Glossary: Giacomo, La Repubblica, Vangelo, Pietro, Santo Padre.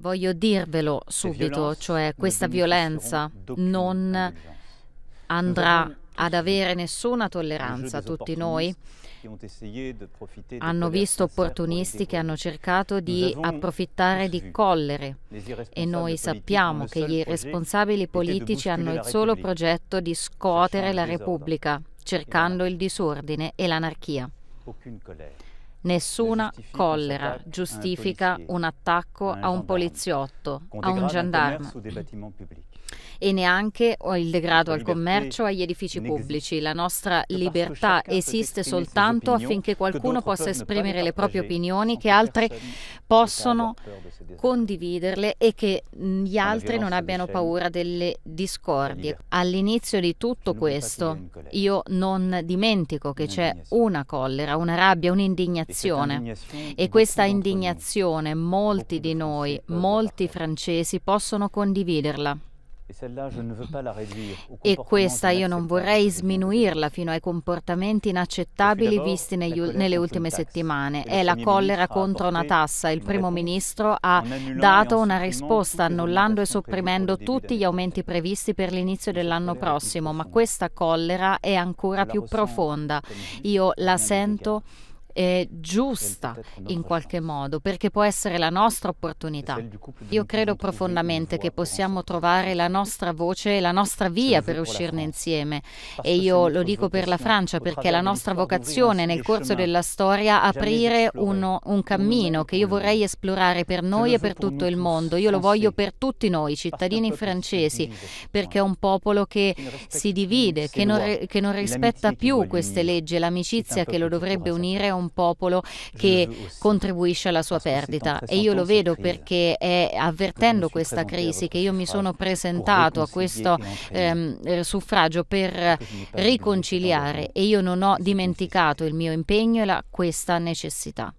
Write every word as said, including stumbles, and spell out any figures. Voglio dirvelo subito, cioè questa violenza non andrà ad avere nessuna tolleranza. Tutti noi hanno visto opportunisti che hanno cercato di approfittare di collere e noi sappiamo che gli irresponsabili politici hanno il solo progetto di scuotere la Repubblica, cercando il disordine e l'anarchia. Nessuna collera giustifica un attacco a un poliziotto, a un gendarme, e neanche il degrado al commercio e agli edifici pubblici. La nostra libertà esiste soltanto affinché qualcuno possa esprimere le proprie opinioni, che altri possono condividerle e che gli altri non abbiano paura delle discordie. All'inizio di tutto questo io non dimentico che c'è una collera, una rabbia, un'indignazione, e questa indignazione molti di noi, molti francesi possono condividerla. E questa io non vorrei sminuirla fino ai comportamenti inaccettabili visti negli, nelle ultime settimane. È la collera contro una tassa. Il primo ministro ha dato una risposta annullando e sopprimendo tutti gli aumenti previsti per l'inizio dell'anno prossimo, ma questa collera è ancora più profonda. Io la sento è giusta in qualche modo, perché può essere la nostra opportunità. Io credo profondamente che possiamo trovare la nostra voce e la nostra via per uscirne insieme, e io lo dico per la Francia, perché è la nostra vocazione nel corso della storia aprire uno, un cammino che io vorrei esplorare per noi e per tutto il mondo. Io lo voglio per tutti noi, cittadini francesi, perché è un popolo che si divide, che non, che non rispetta più queste leggi, l'amicizia che lo dovrebbe unire a un un popolo che contribuisce alla sua perdita. E io lo vedo perché è avvertendo questa crisi che io mi sono presentato a questo ehm, suffragio per riconciliare, e io non ho dimenticato il mio impegno e la, questa necessità.